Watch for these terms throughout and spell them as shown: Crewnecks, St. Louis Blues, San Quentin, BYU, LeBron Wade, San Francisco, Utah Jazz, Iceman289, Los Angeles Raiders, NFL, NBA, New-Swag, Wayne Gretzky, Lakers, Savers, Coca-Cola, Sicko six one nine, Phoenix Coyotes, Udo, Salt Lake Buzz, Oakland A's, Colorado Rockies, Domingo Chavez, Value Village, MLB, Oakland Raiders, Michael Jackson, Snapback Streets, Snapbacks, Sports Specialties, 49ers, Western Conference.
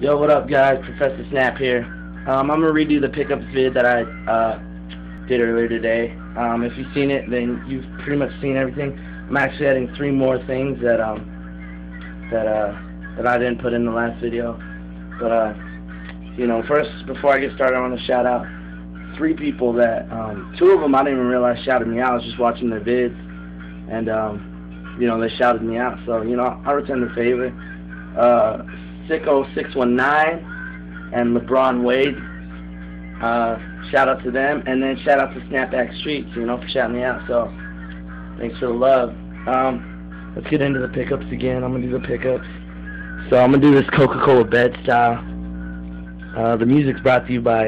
Yo, what up, guys? Professor Snap here. I'm going to redo the pickups vid that I did earlier today. If you've seen it, then you've pretty much seen everything. I'm actually adding three more things that that I didn't put in the last video. But you know, first, before I get started, I want to shout out three people that two of them I didn't even realize shouted me out. I was just watching their vids, and you know, they shouted me out. So you know, I return the favor. Sicko 619 and LeBron Wade. Shout out to them, and then shout out to Snapback Streets, you know, for shouting me out. So thanks for the love. Let's get into the pickups again. I'm gonna do the pickups. So I'm gonna do this Coca-Cola bed style. The music's brought to you by,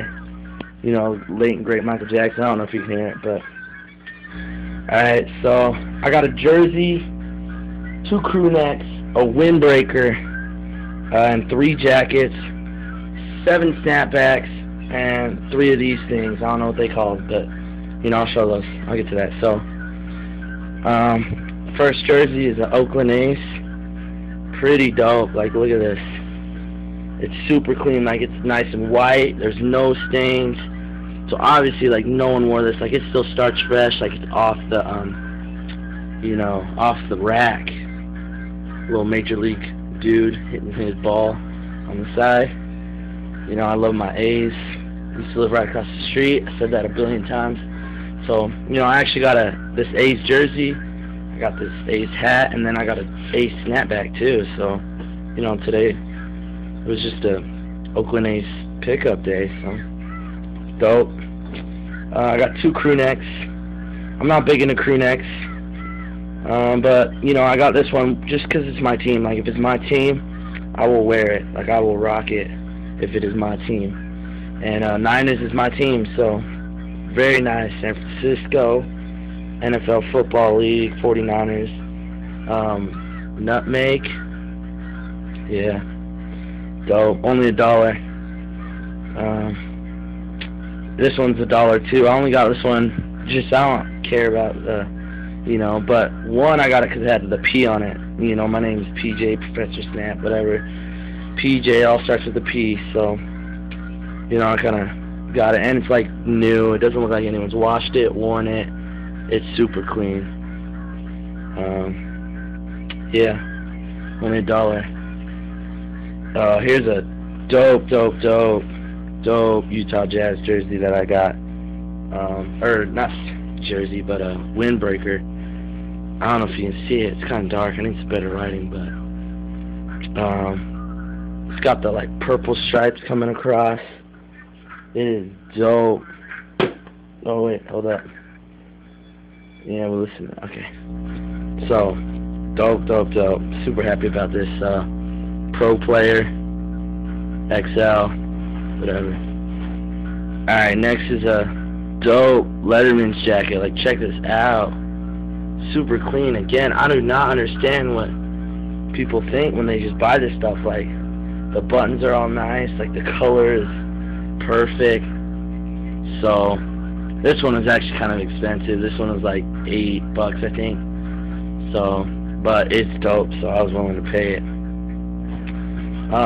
you know, late and great Michael Jackson. I don't know if you can hear it, but alright, so I got a jersey, two crew necks, a windbreaker, and three jackets, seven snapbacks, and three of these things. I don't know what they called, but you know, I'll show those. I'll get to that. So, first jersey is an Oakland A's. Pretty dope. Like, look at this. It's super clean. Like, it's nice and white. There's no stains. So obviously, like, no one wore this. Like, it still starts fresh. Like, it's off the, you know, off the rack. Little major league dude hitting his ball on the side. You know, I love my A's. I used to live right across the street. I said that a billion times. So, you know, I actually got this A's jersey. I got this A's hat, and then I got an A's snapback too. So, you know, today it was just a Oakland A's pickup day. So, dope. I got two crew necks. I'm not big into crew necks. But, you know, I got this one just because it's my team. Like, if it's my team, I will wear it. Like, I will rock it if it is my team. And Niners is my team, so very nice. San Francisco, NFL Football League, 49ers. Nutmeg. Yeah. Dope. Only $1. This one's $1 too. I only got this one. Just, I don't care about the... You know, but one, I got it because it had the P on it. You know, my name's PJ, Professor Snap, whatever. PJ all starts with a P, so, you know, I kind of got it. And it's, like, new. It doesn't look like anyone's washed it, worn it. It's super clean. Yeah, only $1. Here's a dope Utah Jazz jersey that I got. Or, not jersey, but a windbreaker. I don't know if you can see it. It's kind of dark. I need some better lighting, but it's got the, like, purple stripes coming across. It is dope. Oh wait, hold up. Yeah, we'll listen. Okay. So, dope. Super happy about this. Pro player, XL, whatever. All right, next is a dope Letterman's jacket. Like, check this out. Super clean. Again, I do not understand what people think when they just buy this stuff. Like, the buttons are all nice, like the color is perfect. So this one is actually kind of expensive. This one was like $8, I think. So, but it's dope, so I was willing to pay it.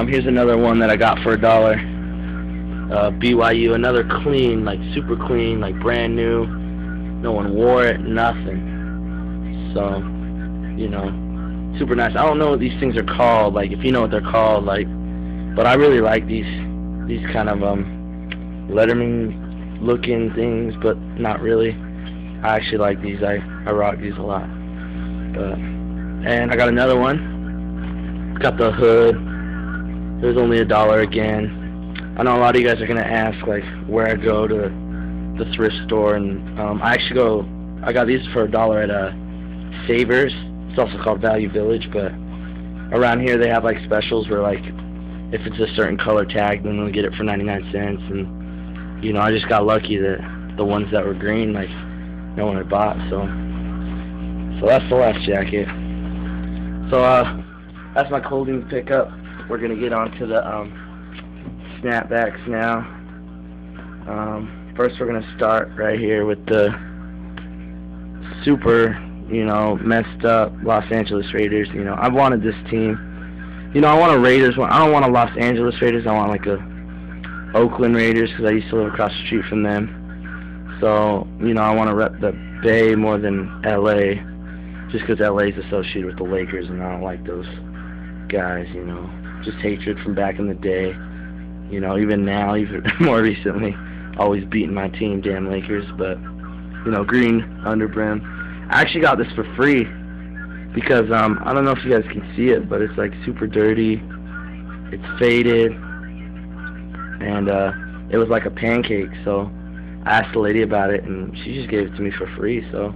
Here's another one that I got for $1. BYU, another clean, like super clean, like brand new. No one wore it, nothing. So, you know, super nice. I don't know what these things are called. Like, if you know what they're called, like, but I really like these kind of Letterman looking things, but not really. I actually like these. I rock these a lot. But, and I got another one. It's got the hood. It was only $1 again. I know a lot of you guys are going to ask, like, where I go to the thrift store, and I got these for $1 at Savers. It's also called Value Village, but around here they have, like, specials where, like, if it's a certain color tag, then they'll get it for 99 cents, and, you know, I just got lucky that the ones that were green, like, no one had bought, so that's the last jacket. So, that's my clothing pickup. We're going to get on to the, snapbacks now. First we're gonna start right here with the super, you know, messed up Los Angeles Raiders. You know, I wanted this team. You know, I want a Raiders one. I don't want a Los Angeles Raiders. I want like a Oakland Raiders because I used to live across the street from them. So, you know, I want to rep the Bay more than LA just because LA is associated with the Lakers and I don't like those guys, you know. Just hatred from back in the day. You know, even now, even more recently, always beating my team, damn Lakers. But, you know, green underbrim. I actually got this for free because I don't know if you guys can see it, but it's like super dirty. It's faded. And it was like a pancake, so I asked the lady about it, and she just gave it to me for free. So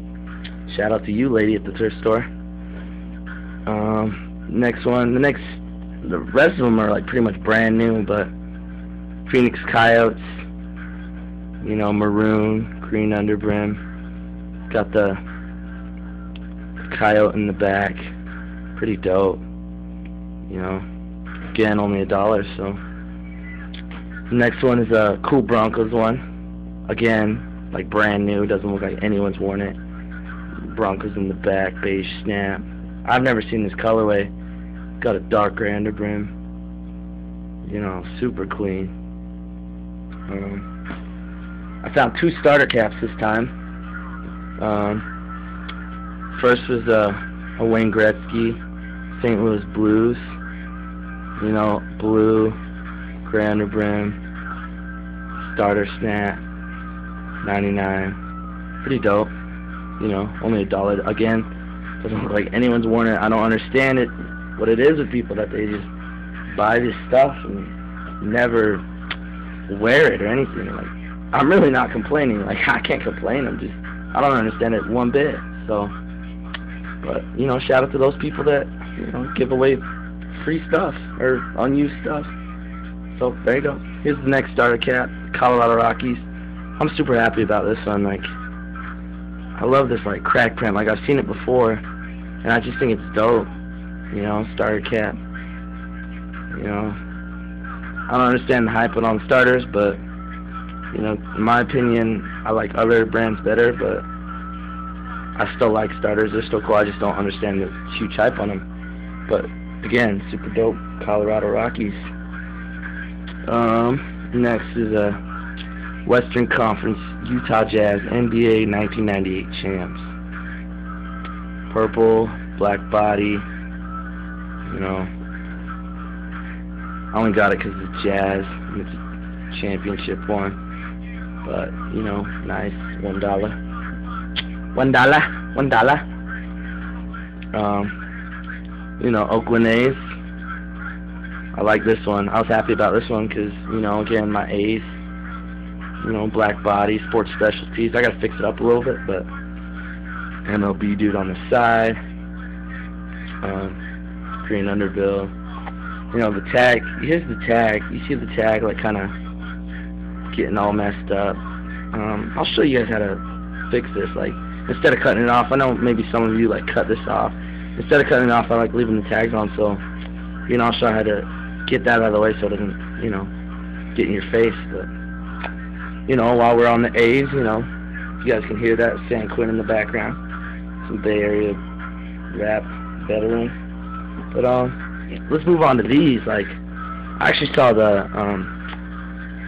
shout out to you, lady at the thrift store. Next one. The rest of them are like pretty much brand new, but Phoenix Coyotes, you know, maroon, green underbrim. Got the coyote in the back. Pretty dope. You know, again, only $1, so. Next one is a cool Broncos one. Again, like brand new. Doesn't look like anyone's worn it. Broncos in the back, beige snap. I've never seen this colorway. Got a dark gray underbrim. You know, super clean. I found 2 starter caps this time. First was a Wayne Gretzky, St. Louis Blues. You know, blue, gray underbrim, starter snap, 99. Pretty dope. You know, only $1. Again, doesn't look like anyone's worn it. I don't understand it. What it is with people that they just buy this stuff and never wear it or anything. Like, I'm really not complaining. Like, I can't complain. I don't understand it one bit. So, but you know, shout out to those people that, you know, give away free stuff or unused stuff. So there you go. Here's the next starter cap, Colorado Rockies. I'm super happy about this one. Like, I love this like crack print. Like, I've seen it before, and I just think it's dope. You know, starter cap. You know, I don't understand the hype on starters, but, you know, in my opinion, I like other brands better, but I still like starters. They're still cool. I just don't understand the huge hype on them. But, again, super dope Colorado Rockies. Next is a Western Conference Utah Jazz NBA 1998 champs. Purple, black body. You know, I only got it because it's Jazz, and it's a championship one, but, you know, nice, $1. You know, Oakland A's, I like this one. I was happy about this one because, you know, again, my A's, you know, black body, Sports Specialties. I got to fix it up a little bit, but MLB dude on the side. Green underbill. You know, the tag, here's the tag. You see the tag like kind of getting all messed up. I'll show you guys how to fix this. Like, instead of cutting it off, I know maybe some of you like cut this off. Instead of cutting it off, I like leaving the tags on, so, you know, I'll show you how to get that out of the way so it doesn't, you know, get in your face. But, you know, while we're on the A's, you know, you guys can hear that San Quentin in the background. Some Bay Area rap veteran. But let's move on to these. Like, I actually saw the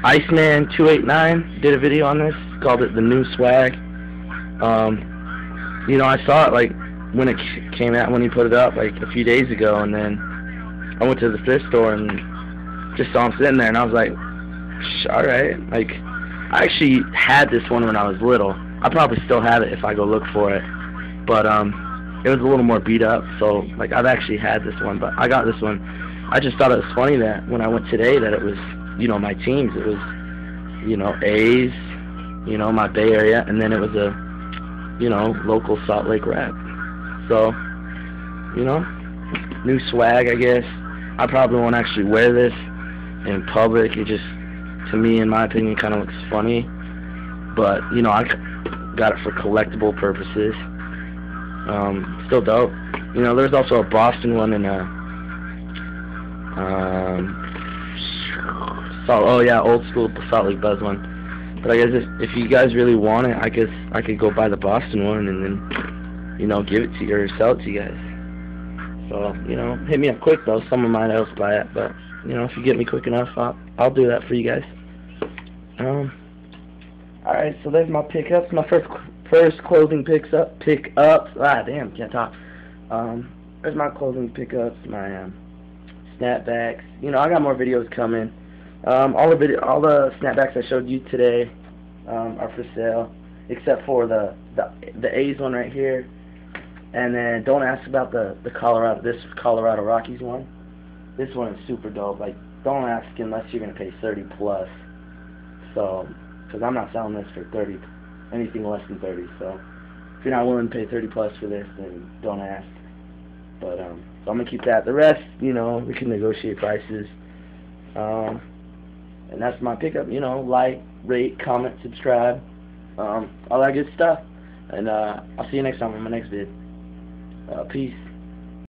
Iceman289 did a video on this, called it the new swag. You know, I saw it like when it came out, when he put it up like a few days ago, and then I went to the thrift store and just saw him sitting there, and I was like, all right. Like, I actually had this one when I was little. I probably still have it if I go look for it. But it was a little more beat up, so like I've actually had this one, but I got this one. I just thought it was funny that when I went today that it was, you know, my teams. It was, you know, A's, you know, my Bay Area, and then it was a, you know, local Salt Lake rap. So, you know, new swag, I guess. I probably won't actually wear this in public. It just, to me, in my opinion, kind of looks funny. But, you know, I got it for collectible purposes. Still dope. You know, there's also a Boston one and a oh yeah, old school Salt Lake Buzz one. But I guess if you guys really want it, I guess I could go buy the Boston one and then, you know, give it to you or sell it to you guys. So, you know, hit me up quick, though. Someone might else buy it, but, you know, if you get me quick enough, I'll do that for you guys. All right, so there's my pickups. My first clothing pickups. Ah, damn, can't talk. There's my clothing pickups, my snapbacks. You know, I got more videos coming. All the snapbacks I showed you today are for sale, except for the A's one right here. And then don't ask about this Colorado Rockies one. This one is super dope. Like, don't ask unless you're gonna pay 30 plus. So, because I'm not selling this for 30, anything less than 30. So, if you're not willing to pay 30 plus for this, then don't ask. But so I'm gonna keep that. The rest, you know, we can negotiate prices. And that's my pickup. You know, like, rate, comment, subscribe, all that good stuff. And I'll see you next time on my next vid. Peace.